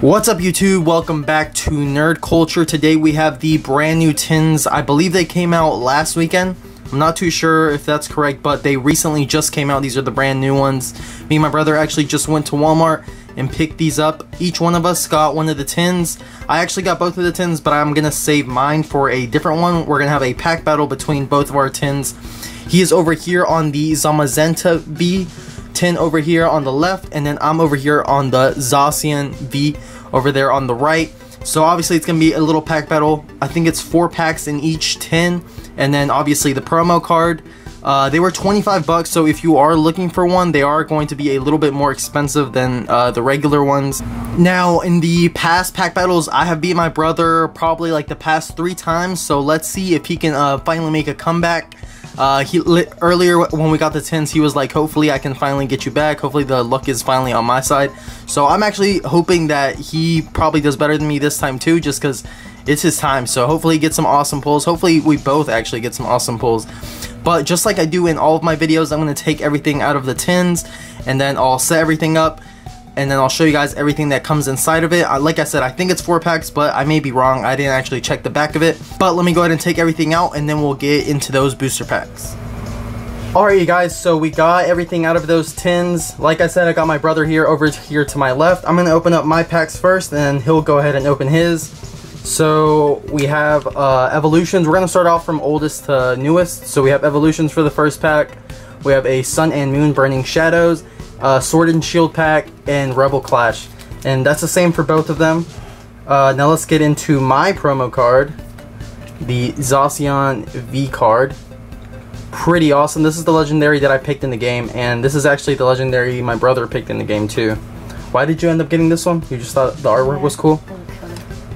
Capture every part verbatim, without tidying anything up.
What's up YouTube, welcome back to Nerd Culture. Today we have the brand new tins. I believe they came out last weekend. I'm not too sure if that's correct, but they recently just came out. These are the brand new ones. Me and my brother actually just went to Walmart and picked these up. Each one of us got one of the tins. I actually got both of the tins, but I'm gonna save mine for a different one. We're gonna have a pack battle between both of our tins. He is over here on the Zamazenta V tin over here on the left, and then I'm over here on the Zacian V over there on the right. So obviously it's gonna be a little pack battle. I think it's four packs in each tin, and then obviously the promo card. Uh, they were twenty-five bucks, so if you are looking for one, they are going to be a little bit more expensive than uh, the regular ones. Now, in the past pack battles, I have beat my brother probably like the past three times, so let's see if he can uh, finally make a comeback. Uh, he lit, earlier when we got the tins, he was like, hopefully I can finally get you back. Hopefully the luck is finally on my side. So I'm actually hoping that he probably does better than me this time too, just because it's his time. So hopefully he gets some awesome pulls. Hopefully we both actually get some awesome pulls. But just like I do in all of my videos, I'm going to take everything out of the tins, and then I'll set everything up, and then I'll show you guys everything that comes inside of it. Like I said, I think it's four packs, but I may be wrong. I didn't actually check the back of it. But let me go ahead and take everything out, and then we'll get into those booster packs. Alright you guys, so we got everything out of those tins. Like I said, I got my brother here over here to my left. I'm going to open up my packs first, and he'll go ahead and open his. So we have uh, Evolutions. We're going to start off from oldest to newest. So we have Evolutions for the first pack. We have a Sun and Moon Burning Shadows, Uh, Sword and Shield pack, and Rebel Clash, and that's the same for both of them. Uh, now let's get into my promo card, the Zacian V card. Pretty awesome. This is the legendary that I picked in the game, and this is actually the legendary my brother picked in the game too. Why did you end up getting this one? You just thought the artwork was cool?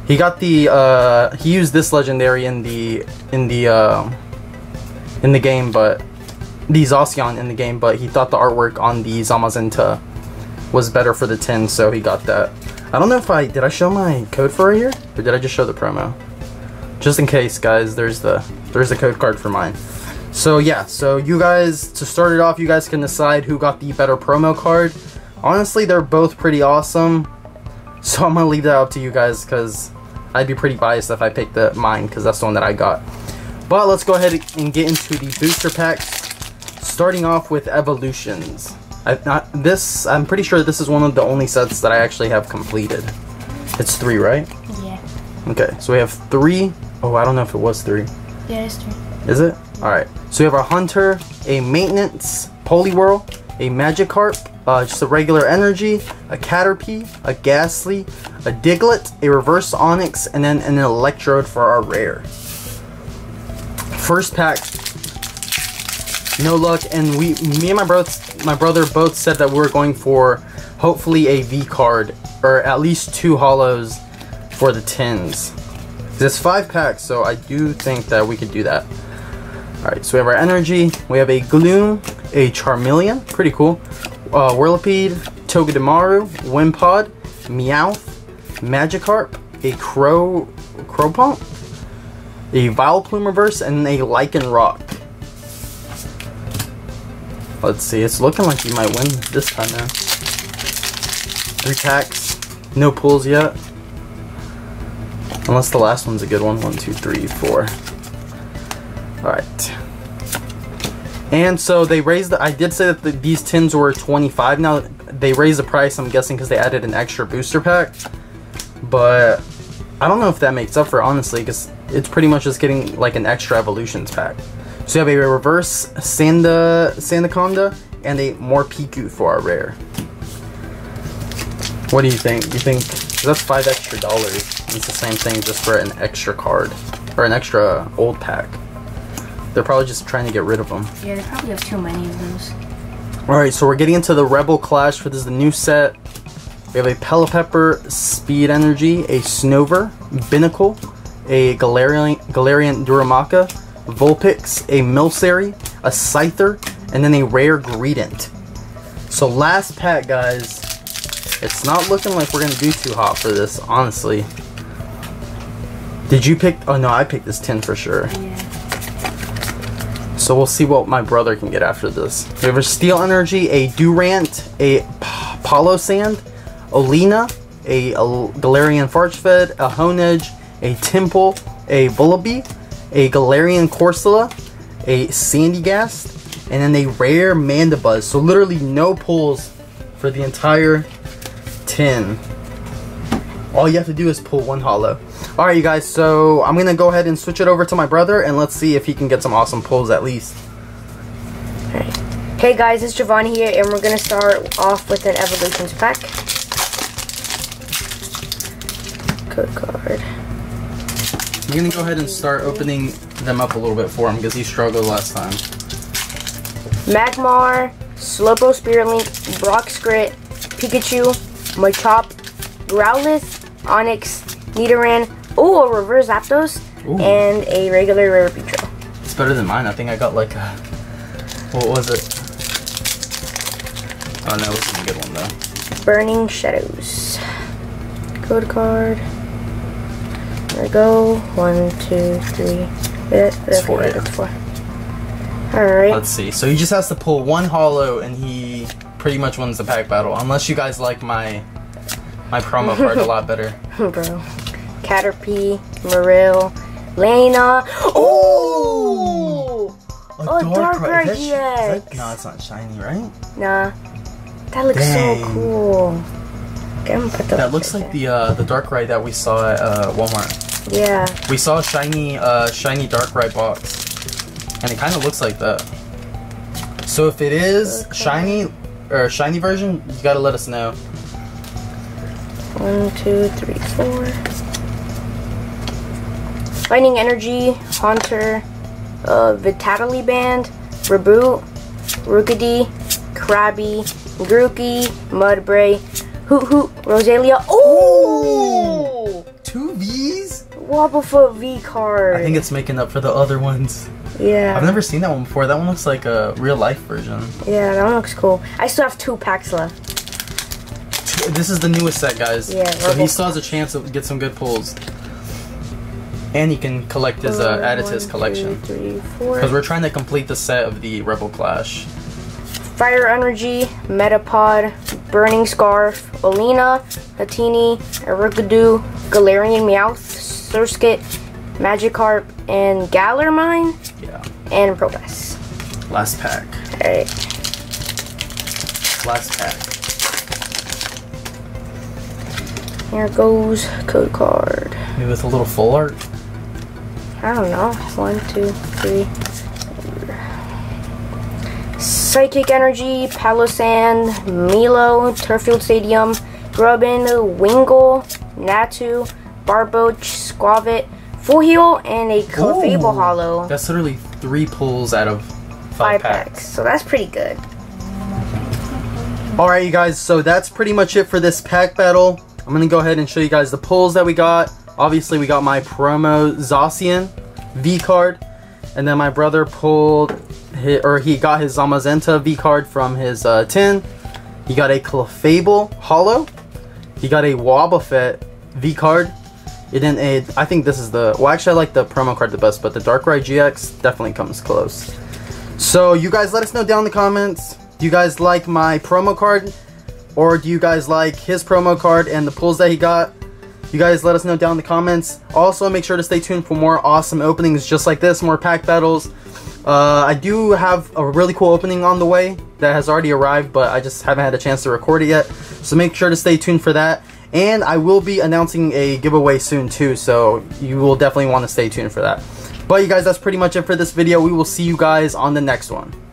He got the uh, he used this legendary in the in the uh, in the game, but the Zacian in the game, but he thought the artwork on the Zamazenta was better for the tin, so he got that. I don't know if I, did I show my code for it here? Or did I just show the promo? Just in case, guys, there's the, there's the code card for mine. So yeah, so you guys, to start it off, you guys can decide who got the better promo card. Honestly, they're both pretty awesome, so I'm gonna leave that up to you guys, because I'd be pretty biased if I picked the mine, because that's the one that I got. But let's go ahead and get into the booster packs. Starting off with Evolutions. I've not this. I'm pretty sure this is one of the only sets that I actually have completed. It's three, right? Yeah. Okay, so we have three. Oh, I don't know if it was three. Yeah, it's three. Is it? All right. So we have our Hunter, a Maintenance, Poliwhirl, a Magikarp, uh, just a regular Energy, a Caterpie, a Ghastly, a Diglett, a Reverse Onyx, and then an Electrode for our rare. First pack. No luck, and we, me and my brother, my brother both said that we were going for hopefully a V card, or at least two hollows for the tins. There's five packs, so I do think that we could do that. All right, so we have our Energy, we have a Gloom, a Charmeleon, pretty cool, uh, Whirlipede, Togedemaru, Wimpod, Meowth, Magikarp, a Crow, Crowpomp, a Vileplume Reverse, and a Lycan Rock. Let's see, it's looking like you might win this time now. Three packs, no pulls yet. Unless the last one's a good one. One, two, three, four. Alright. And so they raised the, I did say that the, these tins were twenty-five. Now they raised the price, I'm guessing, because they added an extra booster pack. But I don't know if that makes up for it, honestly, because it's pretty much just getting like an extra Evolutions pack. So we have a Reverse Sanda, Sandaconda, and a Morpeko for our rare. What do you think? You think that's five extra dollars? It's the same thing just for an extra card or an extra old pack. They're probably just trying to get rid of them. Yeah, they probably have too many of those. All right, so we're getting into the Rebel Clash. For this is the new set. We have a Pelipper, Speed Energy, a Snover, Binacle, a Galarian Galarian Darumaka, Vulpix, a Milcery, a Scyther, and then a rare Greedent. So last pack, guys. It's not looking like we're going to do too hot for this, honestly. Did you pick? Oh, no, I picked this tin for sure. Yeah. So we'll see what my brother can get after this. We have a Steel Energy, a Durant, a Palosand, Olina, a, a Galarian Farchfed, a Honedge, a Temple, a Bullaby, a Galarian Corsola, a Sandygast, and then a rare Mandibuzz. So literally no pulls for the entire tin. All you have to do is pull one holo. Alright you guys, so I'm going to go ahead and switch it over to my brother and let's see if he can get some awesome pulls at least. Alright. Hey guys, it's Giovanni here and we're going to start off with an Evolutions pack. Code card. I'm going to go ahead and start opening them up a little bit for him because he struggled last time. Magmar, Slowpoke Spirulink, Broxcrit, Pikachu, Machop, Growlithe, Onyx, Nidoran, oh, a reverse Zapdos, ooh, and a regular rare Pichu. It's better than mine. I think I got like a, what was it? Oh no, this is a good one though. Burning Shadows. Code card. There we go. One, two, three. That's yeah, four. Okay, yeah. four. Alright. Let's see. So he just has to pull one holo and he pretty much wins the pack battle. Unless you guys like my my promo card a lot better. Bro. Caterpie, Marill, Lana. Oh! A oh, Darkrai E X! No, it's not shiny, right? Nah. That looks dang so cool. Okay, I'm gonna put that that looks like there. the uh, the Darkrai that we saw at uh, Walmart. Yeah. We saw a shiny, uh, shiny Darkrai box. And it kind of looks like that. So if it is okay, shiny, or shiny version, you gotta let us know. One, two, three, four. Lightning Energy, Haunter, uh, Vitality Band, Reboot, Rookidee, Krabby, Grookey, Mudbray, Hoot Hoot, Rosalia. Oh! Two Vs? Wobblefoot V card. I think it's making up for the other ones. Yeah. I've never seen that one before. That one looks like a real life version. Yeah, that one looks cool. I still have two packs left. This is the newest set, guys. Yeah, so he still has a chance to get some good pulls, and he can collect his uh, add it to his collection. Because we're trying to complete the set of the Rebel Clash. Fire Energy, Metapod, Burning Scarf, Olina, Hatini, Arukadu, Galarian Meowth, Surskit, Magikarp, and Galarmine. Yeah. And Probass. Last pack. All right. Last pack. Here goes code card. Maybe with a little full art? I don't know. One, two, three, four. Psychic Energy, Palosand, Milo, Turffield Stadium, Grubbin, Wingull, Natu, Barboach, Squavit, Full Heal, and a Clefable holo. That's literally three pulls out of five, five packs. packs. So that's pretty good. Alright you guys, so that's pretty much it for this pack battle. I'm going to go ahead and show you guys the pulls that we got. Obviously, we got my promo Zacian V-card. And then my brother pulled, his, or he got his Zamazenta V-card from his uh, tin. He got a Clefable holo. He got a Wobbuffet V-card. It didn't aid, I think this is the, well actually I like the promo card the best, but the Darkrai G X definitely comes close. So you guys let us know down in the comments. Do you guys like my promo card? Or do you guys like his promo card and the pulls that he got? You guys let us know down in the comments. Also, make sure to stay tuned for more awesome openings just like this, more pack battles. Uh, I do have a really cool opening on the way that has already arrived, but I just haven't had a chance to record it yet. So make sure to stay tuned for that. And I will be announcing a giveaway soon too, so you will definitely want to stay tuned for that. But you guys, that's pretty much it for this video. We will see you guys on the next one.